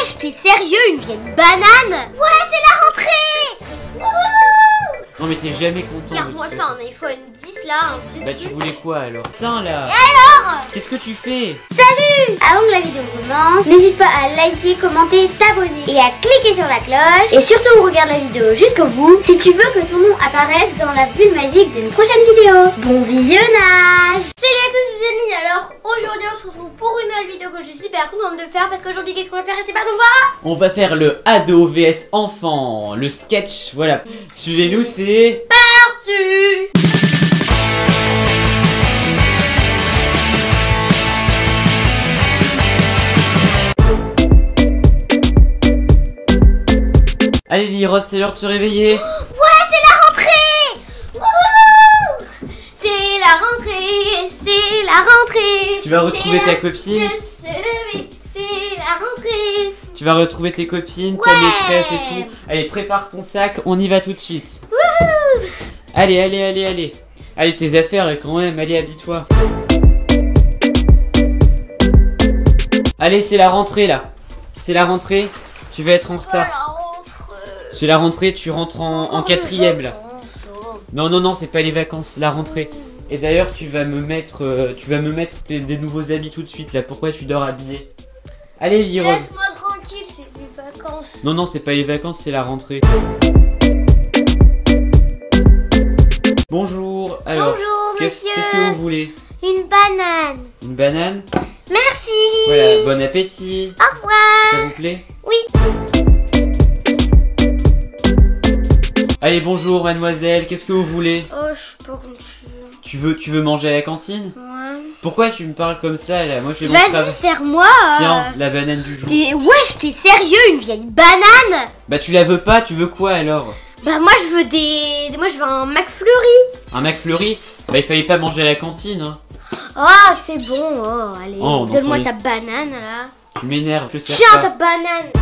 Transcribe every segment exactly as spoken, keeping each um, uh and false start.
Wesh, t'es sérieux, une vieille banane? Ouais, c'est la rentrée. Wouhou. Non mais t'es jamais content. Regarde-moi ça, un iPhone dix là, un vieux. Bah tu voulais quoi alors? Putain là. Et alors? Qu'est-ce que tu fais? Salut. Avant que la vidéo commence, n'hésite pas à liker, commenter, t'abonner et à cliquer sur la cloche. Et surtout regarde la vidéo jusqu'au bout si tu veux que ton nom apparaisse dans la bulle magique d'une prochaine vidéo. Bon visionnage. Salut à tous les amis, alors aujourd'hui on se retrouve pour une nouvelle vidéo que je suis super contente de faire. Parce qu'aujourd'hui qu'est-ce qu'on va faire? C'est pardon, on va faire le ado vs enfant, le sketch, voilà. Suivez-nous, c'est parti. Allez Lily Ross, c'est l'heure de se réveiller. Tu vas retrouver ta copine. C'est la rentrée. Tu vas retrouver tes copines, ouais, ta maîtresse et tout. Allez, prépare ton sac, on y va tout de suite. Wouhou. Allez, allez, allez, allez. Allez, tes affaires quand même, allez, habille-toi. Allez, c'est la rentrée là. C'est la rentrée, tu vas être en retard. C'est la rentrée, tu rentres en, en quatrième là. Non, non, non, c'est pas les vacances, la rentrée. Et d'ailleurs tu vas me mettre euh, tu vas me mettre tes, des nouveaux habits tout de suite là. Pourquoi tu dors habillée? Allez Lily Ross. Laisse-moi tranquille, c'est les vacances. Non non, c'est pas les vacances, c'est la rentrée. Bonjour. Alors, bonjour qu'est-ce que vous voulez? Une banane. Une banane? Merci. Voilà, bon appétit. Au revoir. Ça vous plaît? Oui. Allez, bonjour mademoiselle, qu'est-ce que vous voulez? Oh, je suis pas comme tu veux. Tu veux, tu veux manger à la cantine? Ouais. Pourquoi tu me parles comme ça là? Moi je fais mon travail. Vas-y, serre-moi. Tiens, la banane du jour. Wesh, t'es sérieux, une vieille banane? Bah tu la veux pas, tu veux quoi alors? Bah moi je veux des... Moi je veux un McFlurry. Un McFlurry? Bah il fallait pas manger à la cantine hein. Oh c'est bon, oh, allez, oh, donne-moi ta banane là. Tu m'énerves, je sais. Tiens ta banane.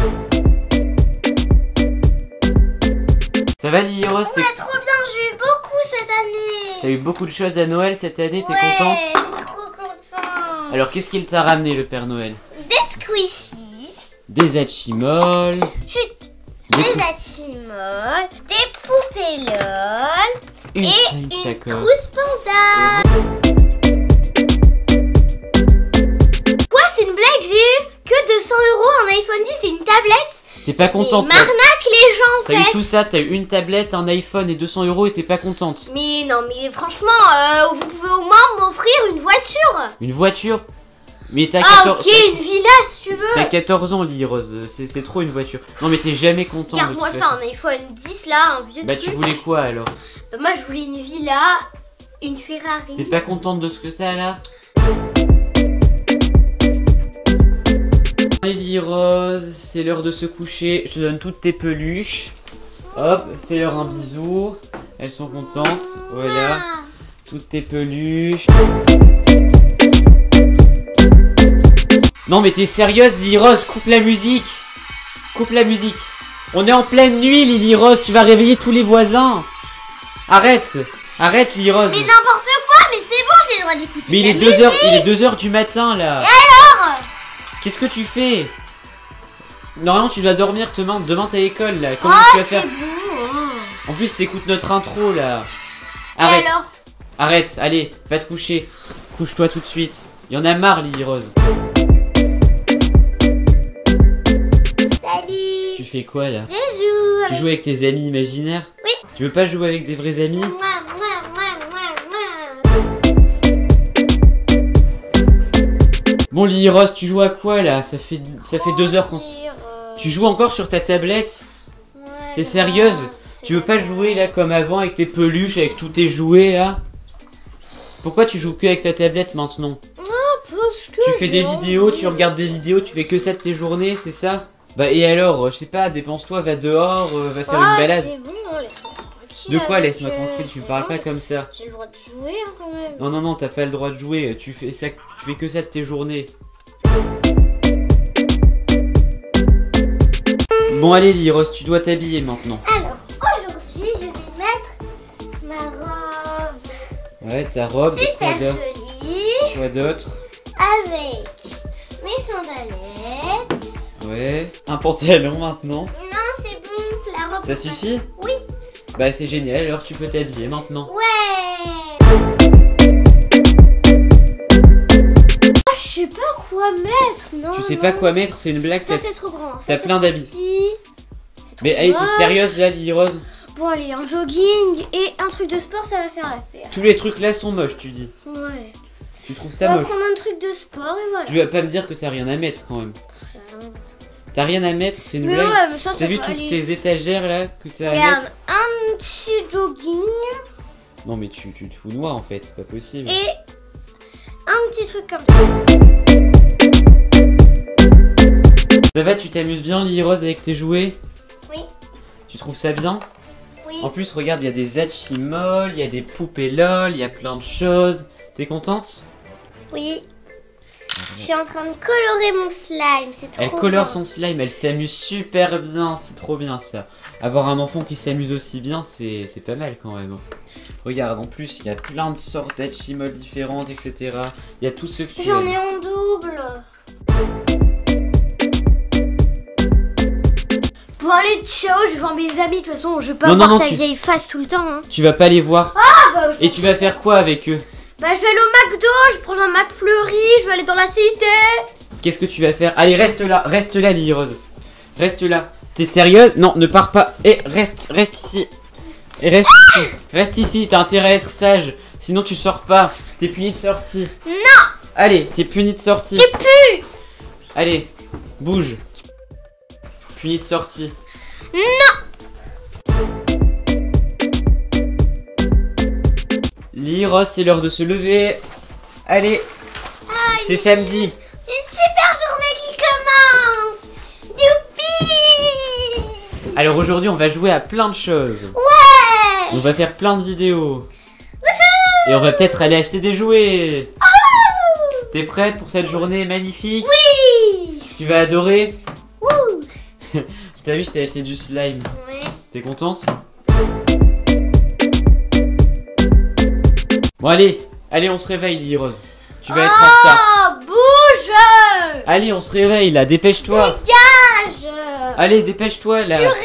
Ça va Lily Ross? Ouais, trop bien, j'ai eu beaucoup cette année. T'as eu beaucoup de choses à Noël cette année, t'es ouais, contente? Ouais, je suis trop contente. Alors qu'est-ce qu'il t'a ramené le Père Noël? Des squishies. Des hachimoles. Chut. Des, des hachimoles. Des poupées lol. Une et une sacoche. Trousse panda. Quoi, c'est une blague? J'ai eu que deux cents euros, un iPhone dix et une tablette. T'es pas contente? Mais m'arnaque les gens en fait. T'as eu tout ça, t'as eu une tablette, un iPhone et deux cents euros et t'es pas contente? Mais non, mais franchement, euh, vous pouvez au moins m'offrir une voiture. Une voiture? Mais t'as quatorze ans. Ah ok, une villa si tu veux. T'as quatorze ans Lily Ross, c'est trop une voiture. Non mais t'es jamais contente. Regarde-moi ça, un iPhone dix là, un vieux bah, truc. Bah tu voulais quoi alors? Bah moi je voulais une villa, une Ferrari. T'es pas contente de ce que ça là? Lily Rose, c'est l'heure de se coucher. Je te donne toutes tes peluches. Hop, fais-leur un bisou. Elles sont contentes. Voilà, ah, toutes tes peluches. Non mais t'es sérieuse Lily Rose, coupe la musique. Coupe la musique. On est en pleine nuit Lily Rose, tu vas réveiller tous les voisins. Arrête, arrête Lily Rose. Mais n'importe quoi, mais c'est bon, j'ai le droit d'écouter. Mais il est deux heures, il est deux heures du matin là. Et alors? Qu'est-ce que tu fais? Normalement tu dois dormir demain, demain t'as l'école là. Comment oh, tu vas faire beau, hein. En plus t'écoutes notre intro là. Arrête. Et alors? Arrête, allez, va te coucher. Couche-toi tout de suite. Il y en a marre Lily Rose. Salut. Tu fais quoi là? Je joue avec... Tu joues avec tes amis imaginaires? Oui. Tu veux pas jouer avec des vrais amis? Mouah, mouah, mouah, mouah. Bon Lily Ross, tu joues à quoi là? Ça fait ça fait deux heures qu'on... Tu joues encore sur ta tablette? T'es sérieuse? Tu veux pas jouer là comme avant avec tes peluches, avec tous tes jouets là? Pourquoi tu joues que avec ta tablette maintenant? Tu fais des vidéos, tu regardes des vidéos, tu fais que ça de tes journées, c'est ça? Bah et alors, je sais pas, dépense-toi, va dehors, euh, va faire une balade. De quoi? Laisse-moi tranquille, tu me parles pas comme ça. J'ai le droit de jouer hein, quand même. Non non non, t'as pas le droit de jouer, tu fais ça, tu fais que ça de tes journées. Bon allez Lily Ross, tu dois t'habiller maintenant. Alors aujourd'hui je vais mettre ma robe. Ouais, ta robe. Super jolie. Quoi d'autre? Avec mes sandalettes. jouer. Un pantalon maintenant. Non, c'est bon, la robe. Ça suffit? Oui. Bah c'est génial, alors tu peux t'habiller maintenant. Ouais. Ah, je sais pas quoi mettre, non. Tu sais non. pas quoi mettre, c'est une blague. Ça c'est trop grand. T'as plein d'habits. Mais elle était sérieuse là, Lily Rose. Bon allez, un jogging et un truc de sport, ça va faire l'affaire. Tous les trucs là sont moches, tu dis. Ouais. Tu trouves ça moche? On va prendre un truc de sport et voilà. Tu vas pas me dire que t'as rien à mettre quand même. T'as rien à mettre, c'est une mais blague. Ouais, t'as vu toutes aller. tes étagères là que t'as à mettre? Un petit jogging. Non mais tu, tu te fous de moi en fait, c'est pas possible. Et un petit truc comme ça. Ça va, tu t'amuses bien Lily Rose avec tes jouets? Oui. Tu trouves ça bien? Oui. En plus regarde, il y a des Hatchimals, il y a des poupées LOL, il y a plein de choses. T'es contente? Oui. Je suis en train de colorer mon slime, c'est trop bien. Elle colore son slime, elle s'amuse super bien, c'est trop bien ça. Avoir un enfant qui s'amuse aussi bien, c'est pas mal quand même. Regarde, en plus, il y a plein de sortes d'Hatchimals différentes, et cetera. Il y a tous ceux que tu J'en ai en double. Bon allez, ciao, je vais voir mes amis, de toute façon, je vais pas non, voir non, non, ta tu... vieille face tout le temps. Hein. Tu vas pas les voir. Ah, bah, je Et tu vas faire quoi avec eux? Bah je vais aller au McDo, je vais prendre un McFlurry, je vais aller dans la cité. Qu'est-ce que tu vas faire? Allez reste là, reste là Lily Rose. Reste là. T'es sérieuse? Non, ne pars pas. Et reste, reste ici. Et reste ah ici. Reste ici, t'as intérêt à être sage. Sinon tu sors pas. T'es puni de sortie. Non. Allez, t'es puni de sortie. Tu pues. Allez, bouge. Puni de sortie. Non. Lily Rose, c'est l'heure de se lever. Allez, ah, c'est samedi. Une super journée qui commence. Youpi! Alors aujourd'hui, on va jouer à plein de choses. Ouais! On va faire plein de vidéos. Woohoo! Et on va peut-être aller acheter des jouets. Oh! T'es prête pour cette journée magnifique? Oui! Tu vas adorer. Wouh! Je t'ai vu, je t'ai acheté du slime. Ouais. T'es contente? Bon allez, allez on se réveille Lily Rose. Tu vas oh, être en retard. Bouge! Allez on se réveille là, dépêche-toi. Dégage! Allez dépêche-toi là. Purée,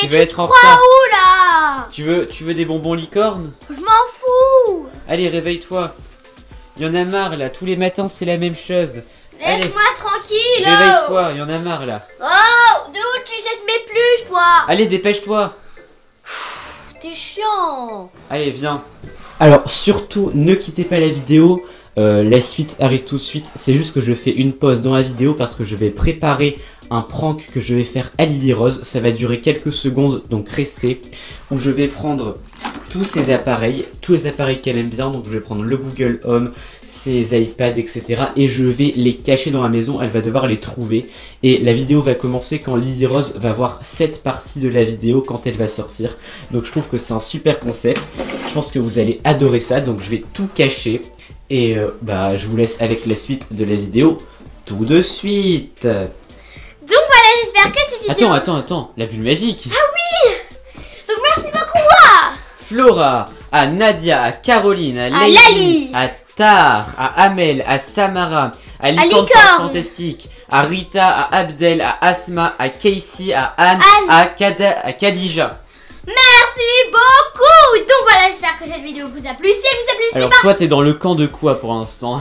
tu, tu vas être en retard. Où là? Tu veux, tu veux des bonbons licornes? Je m'en fous. Allez réveille-toi. Il y en a marre là, tous les matins c'est la même chose. Laisse-moi tranquille. Réveille-toi, il y en a marre là. Oh, de où tu jettes mes peluches toi? Allez dépêche-toi. T'es chiant. Allez viens. Alors surtout ne quittez pas la vidéo, euh, la suite arrive tout de suite, c'est juste que je fais une pause dans la vidéo parce que je vais préparer un prank que je vais faire à Lily Rose, ça va durer quelques secondes donc restez, où je vais prendre tous ses appareils, tous les appareils qu'elle aime bien, donc je vais prendre le Google Home, ses iPads etc et je vais les cacher dans la maison, elle va devoir les trouver et la vidéo va commencer quand Lily Rose va voir cette partie de la vidéo quand elle va sortir, donc je trouve que c'est un super concept. Je pense que vous allez adorer ça, donc je vais tout cacher. Et euh, bah, je vous laisse avec la suite de la vidéo tout de suite. Donc voilà, j'espère que cette vidéo... Attends, attends, attends, la bulle magique. Ah oui. Donc merci beaucoup à Flora, à Nadia, à Caroline, à Lali, à Tar, à Amel, à Samara, à Licorne Fantastique, à Rita, à Abdel, à Asma, à Casey, à Anne, Anne. À, Kada, à Khadija. Merci beaucoup. Donc voilà, j'espère que cette vidéo vous a plu. Si elle vous a plu, c'est pas... Alors toi, t'es dans le camp de quoi pour l'instant?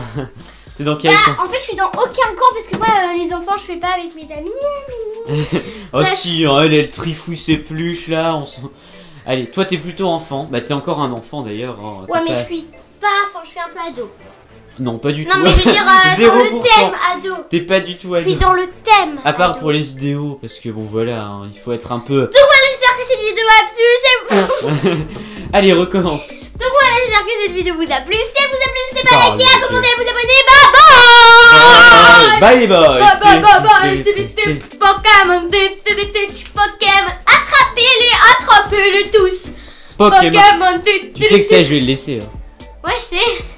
T'es dans quel bah, camp? En fait, je suis dans aucun camp parce que moi, euh, les enfants, je fais pas avec mes amis. Oh bah, si, hein, elle, elle trifouille ses peluches là. On Allez, toi, t'es plutôt enfant. Bah, t'es encore un enfant d'ailleurs. Hein, ouais, mais pas... je suis pas... Enfin, je suis un peu ado. Non, pas du non, tout. Non, mais je veux dire, euh, dans le thème ado. T'es pas du tout ado. Je suis dans le thème. À part ado. Pour les vidéos, parce que bon, voilà, hein, il faut être un peu... Donc, voilà, cette vidéo a plu, c'est... Allez, recommence. Donc voilà, j'espère que cette vidéo vous a plu. Si elle vous a plu, n'hésitez pas à liker, à commenter, à vous abonner. Bye bye. Bye bye. Bye bye bye. Pokémon, Pokémon, attrapez-les, attrapez-les tous. Pokémon. Tu sais que ça, je vais le laisser. Ouais, je sais.